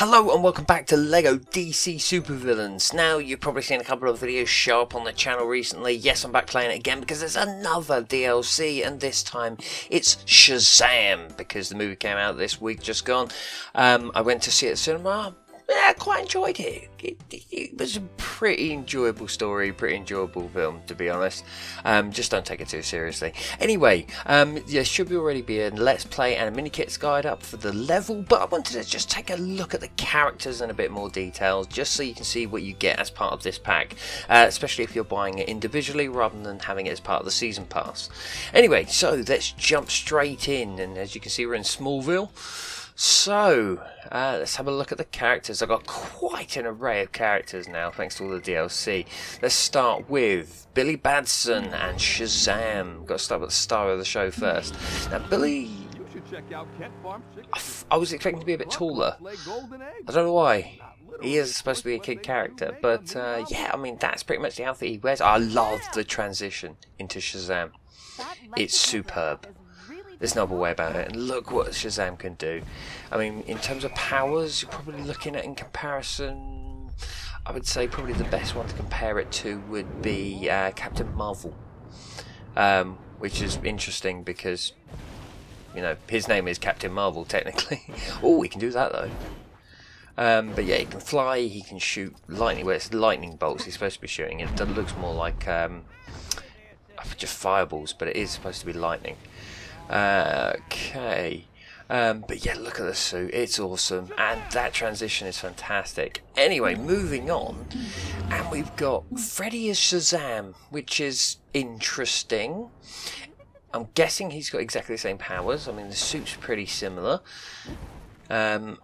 Hello and welcome back to LEGO DC Supervillains. Now, you've probably seen a couple of videos show up on the channel recently. Yes, I'm back playing it again because there's another DLC, and this time it's Shazam, because the movie came out this week, just gone. I went to see it at the cinema. I quite enjoyed it. It was a pretty enjoyable story, pretty enjoyable film, to be honest. Just don't take it too seriously. Anyway, there should already be a Let's Play and a mini kits guide up for the level, but I wanted to just take a look at the characters in a bit more detail, just so you can see what you get as part of this pack, especially if you're buying it individually rather than having it as part of the season pass. Anyway, so let's jump straight in, and as you can see, we're in Smallville. So, let's have a look at the characters. I've got quite an array of characters now, thanks to all the DLC. Let's start with Billy Batson and Shazam. Got to start with the star of the show first. Now, Billy... I was expecting to be a bit taller. I don't know why. He is supposed to be a kid character, but yeah, I mean, that's pretty much the outfit he wears. I love the transition into Shazam. It's superb. There's no other way about it, and look what Shazam can do. I mean, in terms of powers, you're probably looking at, in comparison, I would say probably the best one to compare it to would be Captain Marvel, which is interesting because, you know, his name is Captain Marvel technically. Oh, he can do that though. But yeah, he can fly, he can shoot lightning, where it's lightning bolts he's supposed to be shooting. It looks more like just fireballs, but it is supposed to be lightning. Okay, but yeah, look at the suit, it's awesome, and that transition is fantastic. Anyway, moving on, and we've got Freddy as Shazam, which is interesting. I'm guessing he's got exactly the same powers. I mean, the suit's pretty similar. Oh,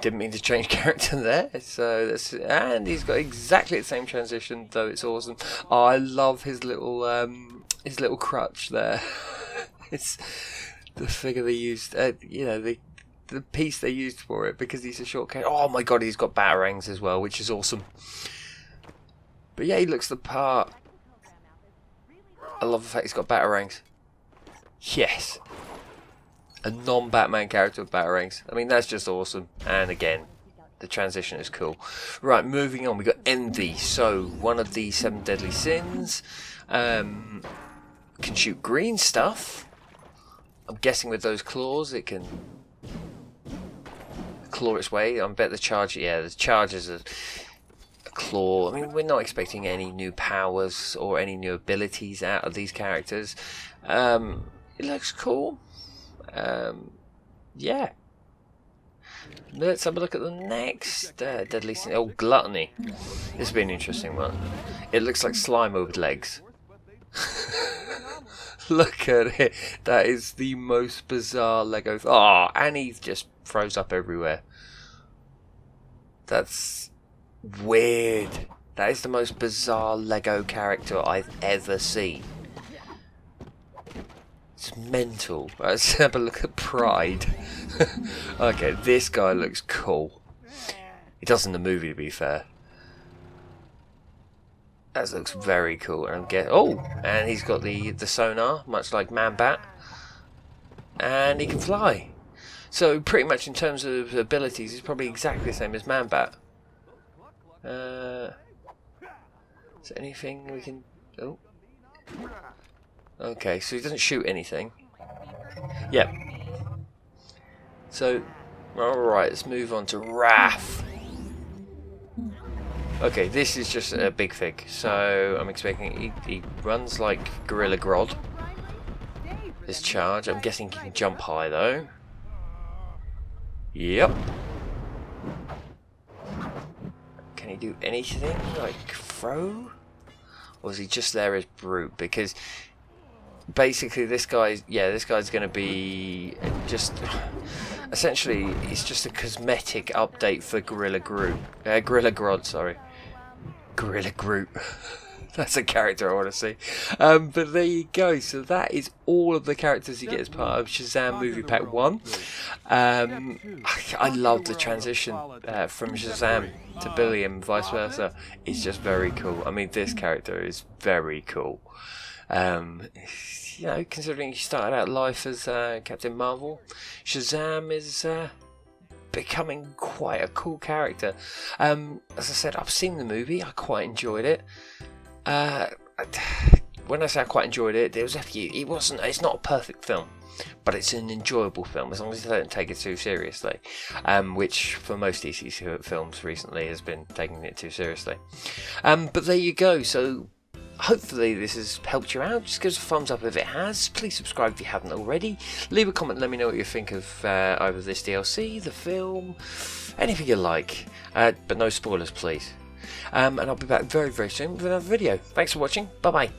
didn't mean to change character there. So that's, and he's got exactly the same transition, though it's awesome. Oh, I love his little crutch there. It's the figure they used, you know, the piece they used for it, because he's a short character. Oh my god, he's got Batarangs as well, which is awesome. But yeah, he looks the part. I love the fact he's got Batarangs. Yes. A non-Batman character with Batarangs. I mean, that's just awesome. And again, the transition is cool. Right, moving on, we got Envy. So, one of the 7 Deadly Sins. Can shoot green stuff. I'm guessing with those claws it can claw its way. I bet the charge, yeah, the charge is a claw. I mean, we're not expecting any new powers or any new abilities out of these characters. It looks cool. Yeah. Let's have a look at the next Deadly Sin. Oh, Gluttony. This will be an interesting one. It looks like Slimer with legs. Look at it. That is the most bizarre Lego. Oh, and he just froze up everywhere. That's weird. That is the most bizarre Lego character I've ever seen. It's mental. Let's have a look at Pride. Okay, this guy looks cool. He does in the movie, to be fair. That looks very cool, and I'm getting, oh, and he's got the sonar, much like Man-Bat, and he can fly. So pretty much in terms of abilities, it's probably exactly the same as Man-Bat. Is there anything we can? Oh, okay. So he doesn't shoot anything. Yep. So, all right, let's move on to Wrath. Okay, this is just a big fig, so I'm expecting he runs like Gorilla Grodd. His charge, I'm guessing he can jump high though. Yep. Can he do anything like throw? Or is he just there as brute? Because basically this guy's, yeah, this guy's going to be just... Essentially, it's just a cosmetic update for Gorilla Grodd, sorry. Gorilla Groot. That's a character I want to see. But there you go. So that is all of the characters you get as part of Shazam Movie Pack 1. I love the transition from Shazam to Billy and vice versa. It's just very cool. I mean, this character is very cool. You know, considering he started out life as Captain Marvel, Shazam is becoming quite a cool character. As I said, I've seen the movie, I quite enjoyed it. When I say I quite enjoyed it, there was a few. It's not a perfect film, but it's an enjoyable film as long as you don't take it too seriously, which for most DC films recently has been taking it too seriously. But there you go. So hopefully this has helped you out. Just give us a thumbs up if it has. Please subscribe if you haven't already. Leave a comment, let me know what you think of either this DLC, the film, anything you like. But no spoilers, please. And I'll be back very, very soon with another video. Thanks for watching. Bye-bye.